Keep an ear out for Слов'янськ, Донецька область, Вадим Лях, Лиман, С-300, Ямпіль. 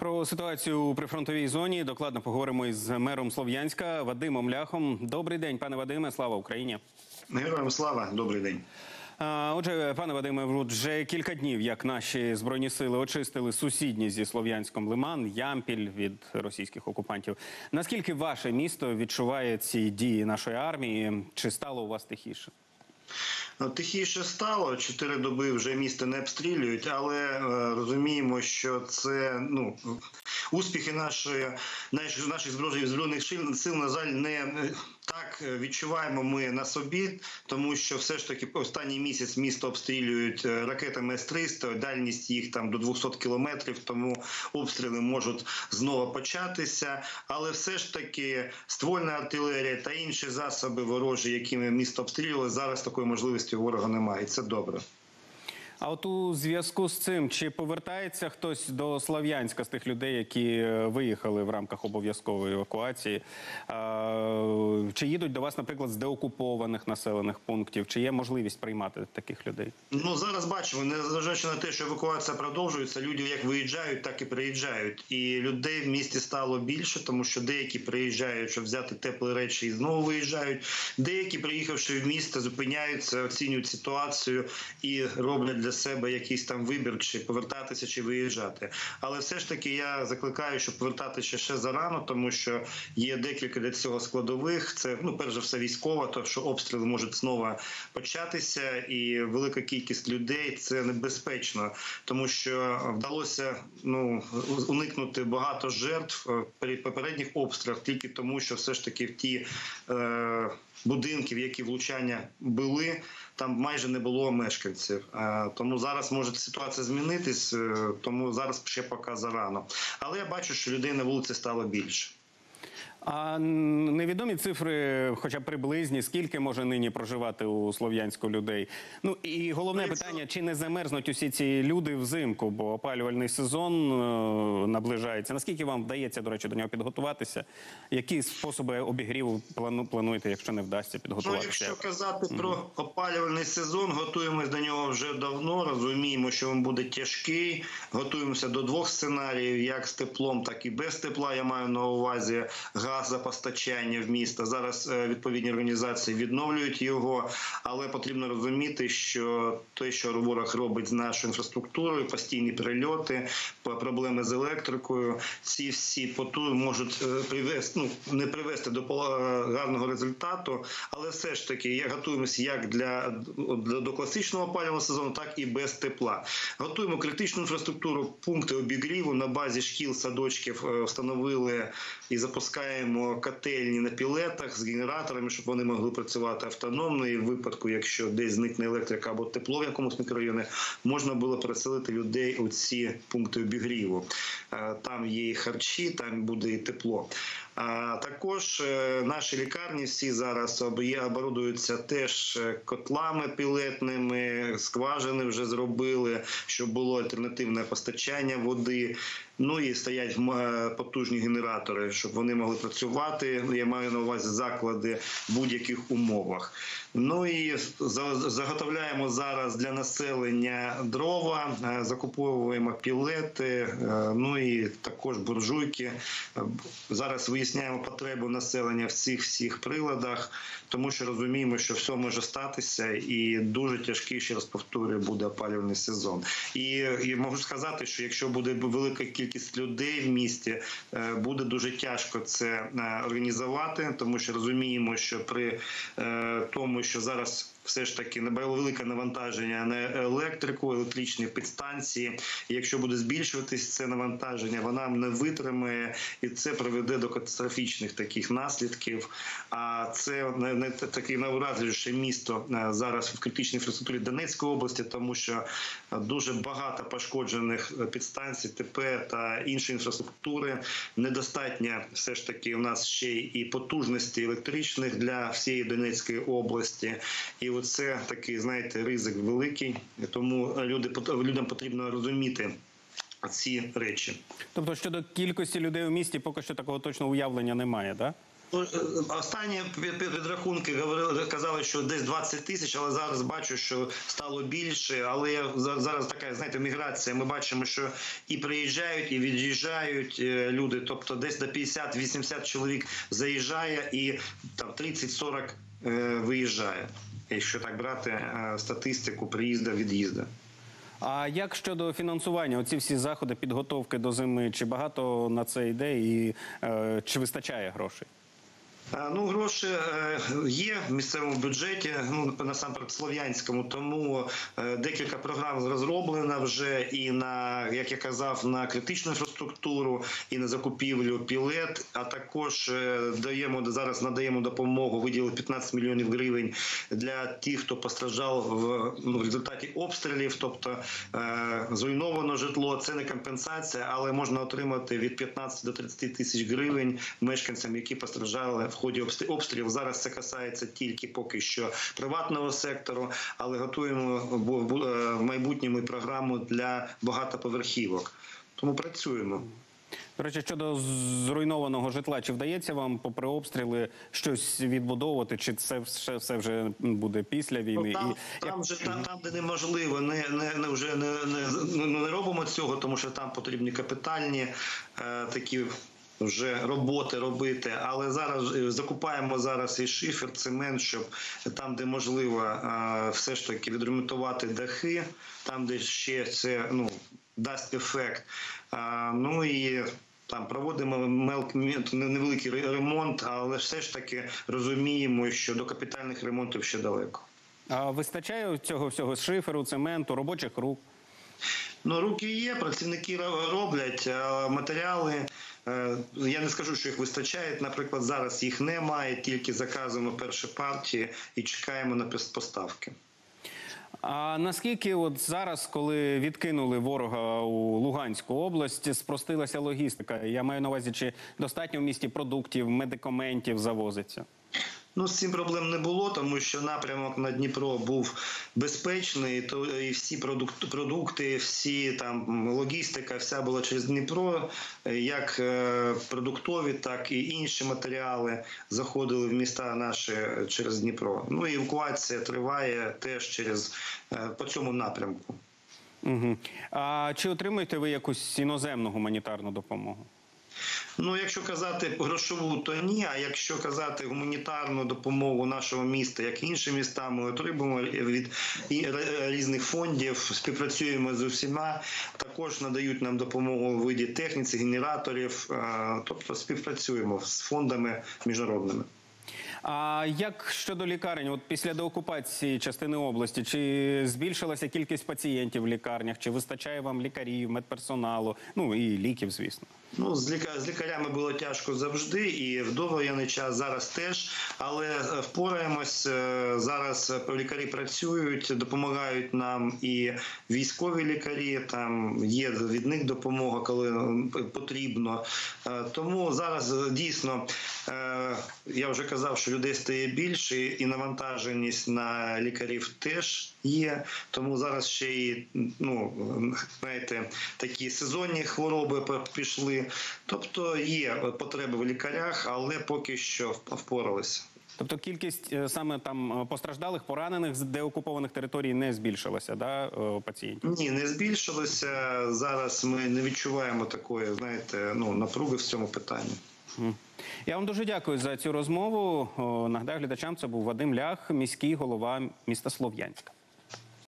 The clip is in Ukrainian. Про ситуацію у прифронтовій зоні докладно поговоримо із мером Слов'янська Вадимом Ляхом. Добрий день, пане Вадиме, слава Україні! Героям слава, добрий день. Отже, пане Вадиме, вже кілька днів, як наші Збройні Сили очистили сусідні зі Слов'янськом Лиман, Ямпіль від російських окупантів. Наскільки ваше місто відчуває ці дії нашої армії? Чи стало у вас тихіше? Тихіше стало, 4 доби вже місто не обстрілюють, але розуміємо, що це успіхи наших Збройних Сил, на жаль, не так відчуваємо ми на собі, тому що все ж таки останній місяць місто обстрілюють ракетами С-300, дальність їх там до 200 кілометрів, тому обстріли можуть знову початися, але все ж таки ствольна артилерія та інші засоби ворожі, якими місто обстрілювали, зараз такої можливості у ворога немає, і це добре. А от у зв'язку з цим, чи повертається хтось до Слов'янська з тих людей, які виїхали в рамках обов'язкової евакуації? Чи їдуть до вас, наприклад, з деокупованих населених пунктів? Чи є можливість приймати таких людей? Зараз бачимо, незважаючи на те, що евакуація продовжується, люди як виїжджають, так і приїжджають. І людей в місті стало більше, тому що деякі приїжджають, щоб взяти теплі речі і знову виїжджають. Деякі, приїхавши в місто, зупиняються, оцінюють ситуацію і роблять для себе якийсь там вибір, чи повертатися, чи виїжджати. Але все ж таки я закликаю, щоб повертатися ще зарано, тому що є декілька для цього складових. Це, перш за все, військова, тому що обстріли можуть знову початися, і велика кількість людей – це небезпечно, тому що вдалося уникнути багато жертв при попередніх обстрілах, тільки тому, що все ж таки в ті будинків, які влучання були, там майже не було мешканців. Тому зараз може ситуація змінитись, тому зараз ще поки зарано. Але я бачу, що людей на вулиці стало більше. А невідомі цифри, хоча б приблизні, скільки може нині проживати у Слов'янську людей? І головне питання, чи не замерзнуть усі ці люди взимку, бо опалювальний сезон наближається. Наскільки вам вдається, до речі, до нього підготуватися? Які способи обігріву плануєте, якщо не вдасться підготуватися? Якщо казати про опалювальний сезон, готуємось до нього вже давно, розуміємо, що він буде тяжкий, готуємося до 2 сценаріїв, як з теплом, так і без тепла, я маю на увазі, газопостачання в місто. Зараз відповідні організації відновлюють його, але потрібно розуміти, що те, що ворог робить з нашою інфраструктурою, постійні прильоти, проблеми з електрикою, ці всі потуги можуть не привести до гарного результату, але все ж таки готуємося як до класичного опалювального сезону, так і без тепла. Готуємо критичну інфраструктуру, пункти обігріву на базі шкіл, садочків встановили і запускаємо котельні на пілетах з генераторами, щоб вони могли працювати автономно, і в випадку, якщо десь зникне електрика або тепло в якомусь мікрорайоні, можна було переселити людей у ці пункти обігріву. Там є і харчі, там буде і тепло. Також наші лікарні всі зараз оборудуються теж котлами пілетними, скважини вже зробили, щоб було альтернативне постачання води. І стоять потужні генератори, щоб вони могли працювати, я маю на увазі заклади в будь-яких умовах. І заготовляємо зараз для населення дрова, закуповуємо пілети, і також буржуйки. Зараз виясняємо потребу населення в цих всіх приладах, тому що розуміємо, що все може статися, і дуже тяжкий, ще раз повторюю, буде опалювальний сезон. І можу сказати, що якщо буде велика кількість людей в місті, буде дуже тяжко це організувати, тому що розуміємо, що при тому, що зараз все ж таки велике навантаження на електрику, електричні підстанції, і якщо буде збільшуватись це навантаження, вона не витримає, і це приведе до катастрофічних таких наслідків. А це таке найуразливіше місто зараз в критичній інфраструктурі Донецької області, тому що дуже багато пошкоджених підстанцій, ТП та іншої інфраструктури. Недостатньо все ж таки у нас ще і потужності електричних для всієї Донецької області. І оце такий, знаєте, ризик великий, тому людям потрібно розуміти ці речі. Тобто щодо кількості людей у місті поки що такого точного уявлення немає, так? Останні підрахунки казали, що десь 20 тисяч, але зараз бачу, що стало більше. Але зараз така, знаєте, міграція. Ми бачимо, що і приїжджають, і від'їжджають люди. Тобто десь до 50-80 чоловік заїжджає і 30-40 виїжджає. Якщо так брати статистику приїзду-від'їзду. А як щодо фінансування, оці всі заходи підготовки до зими, чи багато на це йде і чи вистачає грошей? Ну, гроші є в місцевому бюджеті, насамперед слов'янському, тому декілька програм розроблено вже і на, як я казав, на критичну інфраструктуру, і на закупівлю пілет, а також зараз надаємо допомогу, виділили 15 мільйонів гривень для тих, хто постраждав в результаті обстрілів, тобто зруйновано житло, це не компенсація, але можна отримати від 15 до 30 тисяч гривень мешканцям, які постраждали в ході обстрілів. Зараз це касається тільки поки що приватного сектору, але готуємо в майбутньому програму для багатоповерхівок. Тому працюємо. До речі, щодо зруйнованого житла, чи вдається вам попри обстріли щось відбудовувати, чи це все вже буде після війни? Там, де неможливо, не робимо цього, тому що там потрібні капітальні такі вже роботи робити, але зараз закупаємо і шифер, цемент, щоб там, де можливо, все ж таки відремонтувати дахи, там, де ще це дасть ефект. Ну і там проводимо невеликий ремонт, але все ж таки розуміємо, що до капітальних ремонтів ще далеко. А вистачає цього всього шиферу, цементу, робочих рук? Ну, руки є, працівники роблять, а матеріали, я не скажу, що їх вистачає. Наприклад, зараз їх немає, тільки заказуємо перші партії і чекаємо на поставки. А наскільки зараз, коли відкинули ворога у Луганську область, спростилася логістика? Я маю на увазі, чи достатньо в місті продуктів, медикаментів завозиться? Ну, з цим проблем не було, тому що напрямок на Дніпро був безпечний, і всі продукти, всі там логістика, вся була через Дніпро, як продуктові, так і інші матеріали заходили в міста наші через Дніпро. Ну, і евакуація триває теж по цьому напрямку. Угу. А чи отримуєте ви якусь іноземну гуманітарну допомогу? Ну, якщо казати грошову, то ні, а якщо казати гуманітарну допомогу нашого міста, як і іншим містам, ми отримуємо від різних фондів, співпрацюємо з усіма, також надають нам допомогу в виді техніки, генераторів, тобто співпрацюємо з фондами міжнародними. А як щодо лікарень? От після деокупації частини області, чи збільшилася кількість пацієнтів в лікарнях, чи вистачає вам лікарів, медперсоналу, ну і ліків, звісно? Ну, з лікарями було тяжко завжди і в довоєнний час, зараз теж, але впораємось, зараз лікарі працюють, допомагають нам і військові лікарі, там є від них допомога, коли потрібно. Тому зараз дійсно, я вже казав, що людей стає більше і навантаженість на лікарів теж є, тому зараз ще і, знаєте, такі сезонні хвороби пішли, тобто є потреби в лікарях, але поки що впоралися. Тобто кількість саме там постраждалих, поранених з деокупованих територій не збільшилася, да, пацієнтів? Ні, не збільшилося, зараз ми не відчуваємо такої, знаєте, напруги в цьому питанні. Я вам дуже дякую за цю розмову. Нагадаю глядачам, це був Вадим Лях, міський голова міста Слов'янська.